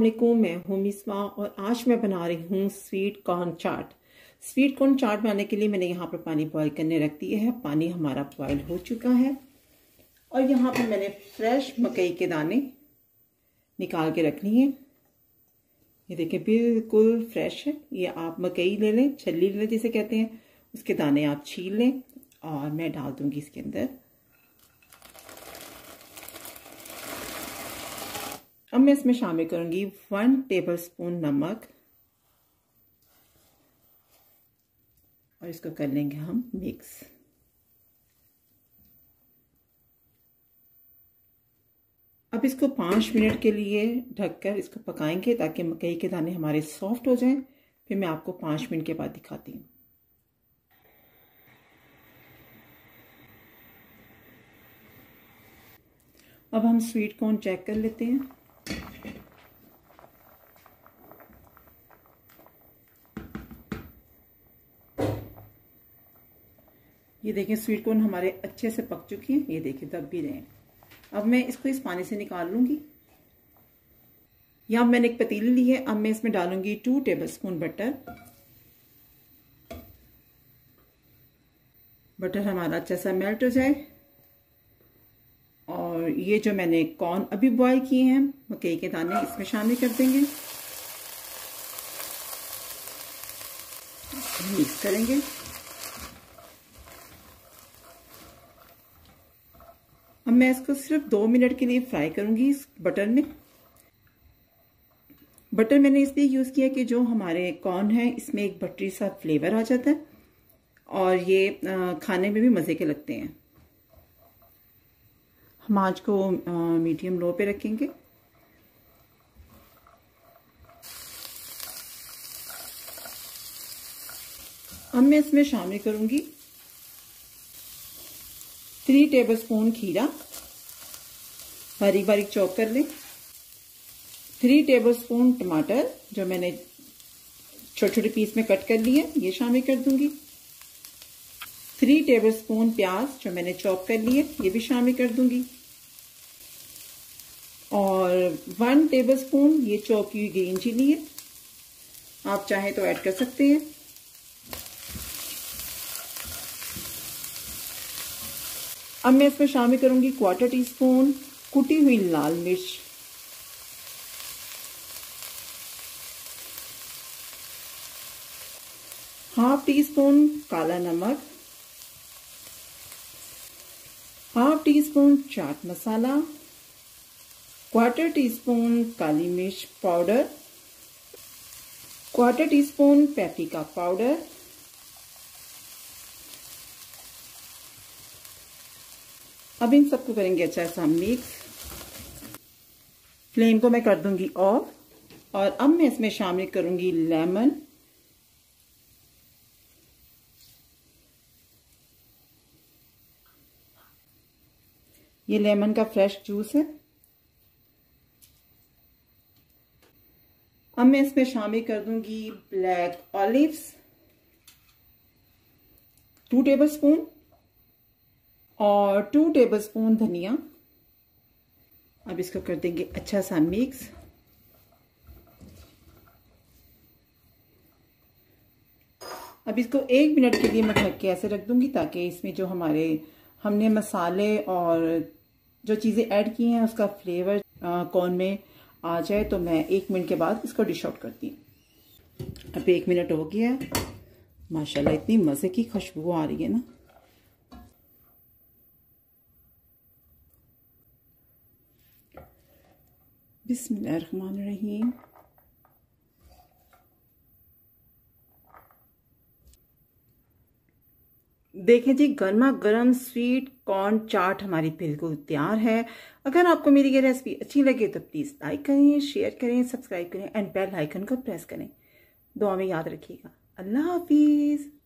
अस्सलाम वालेकुम, मैं हूँ मिसबाह और आज मैं बना रही हूँ sweet corn chaat. Sweet corn chaat बनाने के लिए मैंने यहाँ पर पानी बॉयल करने रख दिया है। पानी हमारा बॉयल हो चुका है और यहाँ पर मैंने फ्रेश मकई के दाने निकाल के रख लिए हैं। ये देखिए बिल्कुल फ्रेश है। ये आप मकई ले लें, छल्ली ले लें जिसे कहते हैं, उसके दाने आप छील लें और मैं डाल दूंगी इसके अंदर। अब मैं इसमें शामिल करूंगी 1 टेबलस्पून नमक और इसको कर लेंगे हम मिक्स। अब इसको 5 मिनट के लिए ढककर इसको पकाएंगे ताकि मकई के दाने हमारे सॉफ्ट हो जाएं। फिर मैं आपको 5 मिनट के बाद दिखाती हूँ। अब हम स्वीट कॉर्न चेक कर लेते हैं। ये देखें स्वीट कॉर्न हमारे अच्छे से पक चुकी हैं। ये देखें दब भी रहे हैं। अब मैं इसको इस पानी से निकाल लूंगी। यहाँ मैंने एक पतीली ली है। अब मैं इसमें डालूंगी 2 टेबलस्पून बटर। बटर हमारा अच्छा सा मेल्ट हो जाए। और ये जो मैंने कॉर्न अभी बॉयल किए हैं मकई के दाने इसमें शामिल कर देंगे, मिक्स करेंगे। अब मैं इसको सिर्फ 2 मिनट के लिए फ्राई करूंगी इस बटर में। बटर मैंने इसलिए यूज़ किया कि जो हमारे कॉर्न है इसमें एक बटरी सा फ्लेवर आ जाता है और ये खाने में भी मज़े के लगते हैं। हम आँच को मीडियम लो पे रखेंगे। अब मैं इसमें शामिल करूंगी 3 टेबलस्पून खीरा, बारीक बारीक चॉप कर लें। 3 टेबलस्पून टमाटर जो मैंने छोटे छोटे पीस में कट कर लिए ये शामिल कर दूंगी। 3 टेबलस्पून प्याज जो मैंने चॉप कर लिए ये भी शामिल कर दूंगी। और 1 टेबलस्पून ये चॉप की हुई ग्रीन चिली है, आप चाहे तो ऐड कर सकते हैं। अब मैं इसमें शामिल करूंगी 1/4 टीस्पून कुटी हुई लाल मिर्च। हाफ टीस्पून काला नमक, half teaspoon chaat masala, 1/4 teaspoon काली मिर्च पाउडर, 1/4 टीस्पून पेपरिका पाउडर, अब इन सबको करेंगे अच्छा सा मिक्स। फ्लेम को मैं कर दूंगी ऑफ। और अब मैं इसमें शामिल करूंगी लेमन। ये लेमन का फ्रेश जूस है। अब मैं इसमें शामिल कर दूंगी ब्लैक ऑलिव्स 2 टेबलस्पून और 2 टेबलस्पून धनिया। अब इसको कर देंगे अच्छा सा मिक्स। अब इसको 1 मिनट के लिए मैं ढक के ऐसे रख दूंगी ताकि इसमें जो हमने मसाले और जो चीज़ें ऐड की हैं उसका फ्लेवर कॉर्न में आ जाए। तो मैं 1 मिनट के बाद इसको डिश आउट करती हूँ। अब 1 मिनट हो गया। माशाल्लाह इतनी मज़े की खुशबू आ रही है ना। बिस्मिल्लाहिर्रहमानिर्रहीम। देखें जी गर्मा गर्म स्वीट कॉर्न चाट हमारी बिल्कुल तैयार है। अगर आपको मेरी ये रेसिपी अच्छी लगे तो प्लीज़ लाइक करें, शेयर करें, सब्सक्राइब करें एंड बेल आइकन को प्रेस करें। दुआ में याद रखिएगा। अल्लाह हाफिज़।